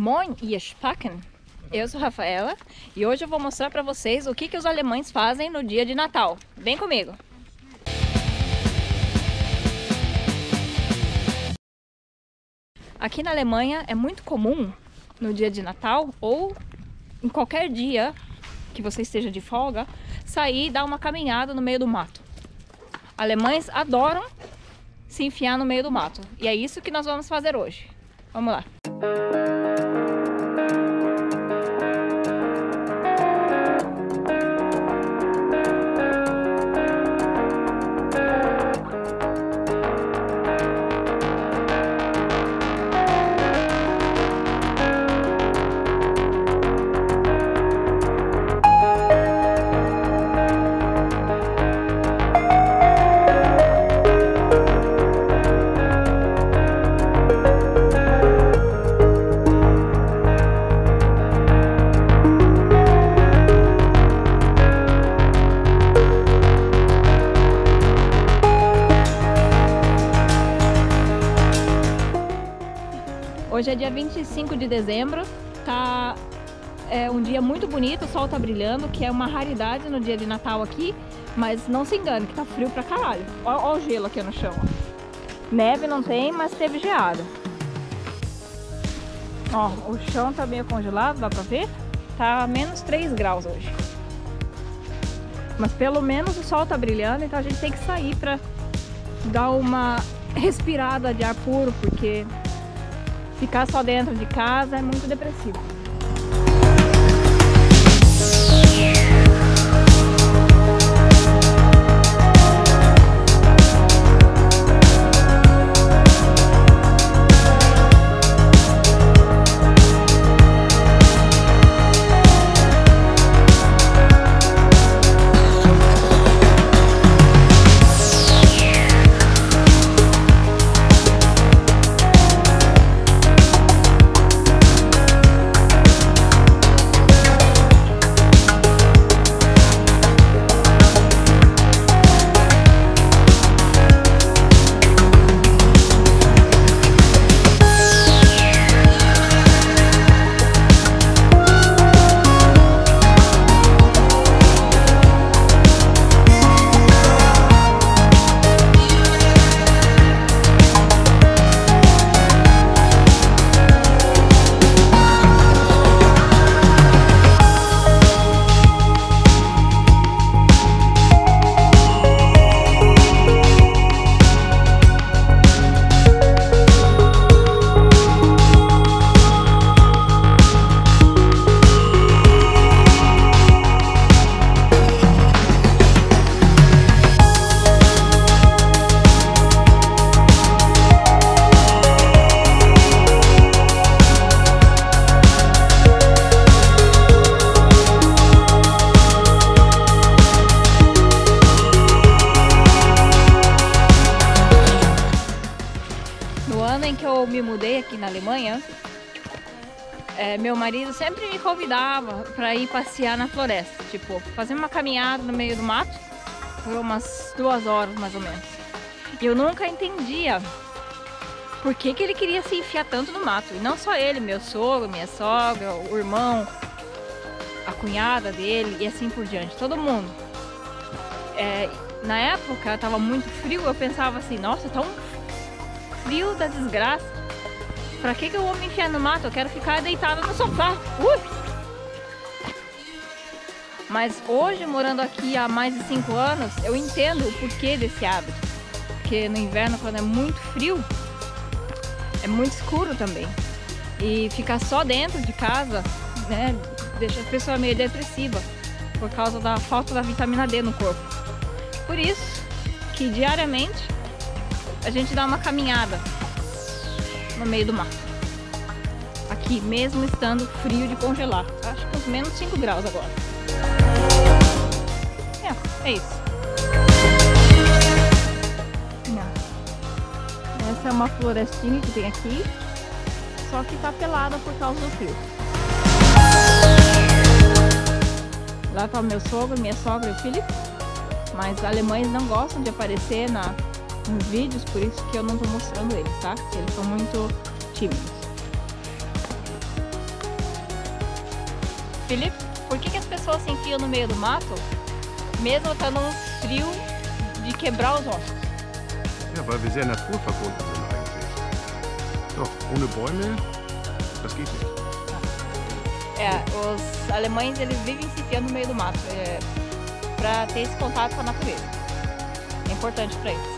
Moin, ihr Spacken! Eu sou a Rafaela e hoje eu vou mostrar para vocês o que os alemães fazem no dia de Natal. Vem comigo! Aqui na Alemanha é muito comum no dia de Natal ou em qualquer dia que você esteja de folga, sair e dar uma caminhada no meio do mato. Alemães adoram se enfiar no meio do mato e é isso que nós vamos fazer hoje. Vamos lá! Hoje é dia 25 de dezembro, é um dia muito bonito, o sol tá brilhando, que é uma raridade no dia de Natal aqui, mas não se engane que tá frio pra caralho. Ó o gelo aqui no chão, ó. Neve não tem, mas teve geada. Ó, o chão tá meio congelado, dá pra ver? Tá menos 3 graus hoje. Mas pelo menos o sol tá brilhando, então a gente tem que sair pra dar uma respirada de ar puro, porque ficar só dentro de casa é muito depressivo. Me mudei aqui na Alemanha, meu marido sempre me convidava para ir passear na floresta, tipo, fazer uma caminhada no meio do mato por umas 2 horas mais ou menos. E eu nunca entendia por que ele queria se enfiar tanto no mato. E não só ele, meu sogro, minha sogra, o irmão, a cunhada dele e assim por diante, todo mundo. Na época estava muito frio, eu pensava assim, nossa, tão frio da desgraça. Pra que eu vou me enfiar no mato? Eu quero ficar deitada no sofá. Mas hoje, morando aqui há mais de 5 anos, eu entendo o porquê desse hábito. Porque no inverno, quando é muito frio, é muito escuro também. E ficar só dentro de casa, né, deixa a pessoa meio depressiva por causa da falta da vitamina D no corpo. Por isso que diariamente a gente dá uma caminhada no meio do mato, aqui mesmo estando frio de congelar, acho que uns menos 5 graus agora. É isso. Essa é uma florestinha que tem aqui, só que tá pelada por causa do frio. Lá tá o meu sogro, minha sogra e o Felipe, mas alemães não gostam de aparecer nos vídeos, por isso que eu não tô mostrando eles, tá? Porque eles são muito tímidos. Felipe, por que as pessoas se enfiam no meio do mato, mesmo estando um frio de quebrar os ossos? Ja, weil wir sehr naturverbunden sind eigentlich. Doch, ohne Bäume, das geht nicht. É, os alemães, eles vivem se enfiando no meio do mato, para ter esse contato com a natureza. É importante para eles.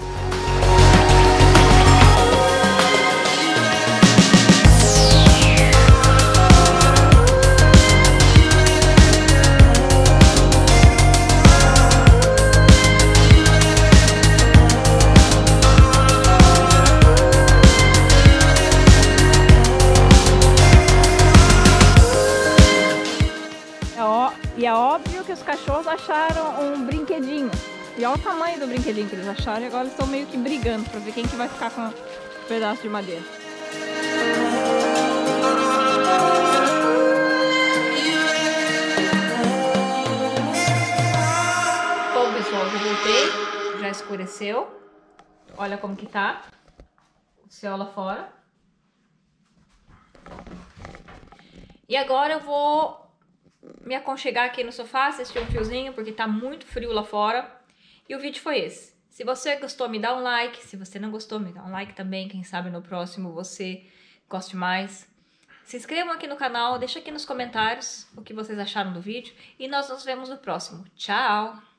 E é óbvio que os cachorros acharam um brinquedinho. E olha o tamanho do brinquedinho que eles acharam. E agora eles estão meio que brigando para ver quem que vai ficar com um pedaço de madeira. Bom, pessoal, eu voltei. Já escureceu. Olha como que tá. O céu lá fora. E agora eu vou me aconchegar aqui no sofá, assistir um fiozinho, porque tá muito frio lá fora. E o vídeo foi esse. Se você gostou, me dá um like. Se você não gostou, me dá um like também. Quem sabe no próximo você goste mais. Se inscrevam aqui no canal, deixa aqui nos comentários o que vocês acharam do vídeo. E nós nos vemos no próximo. Tchau!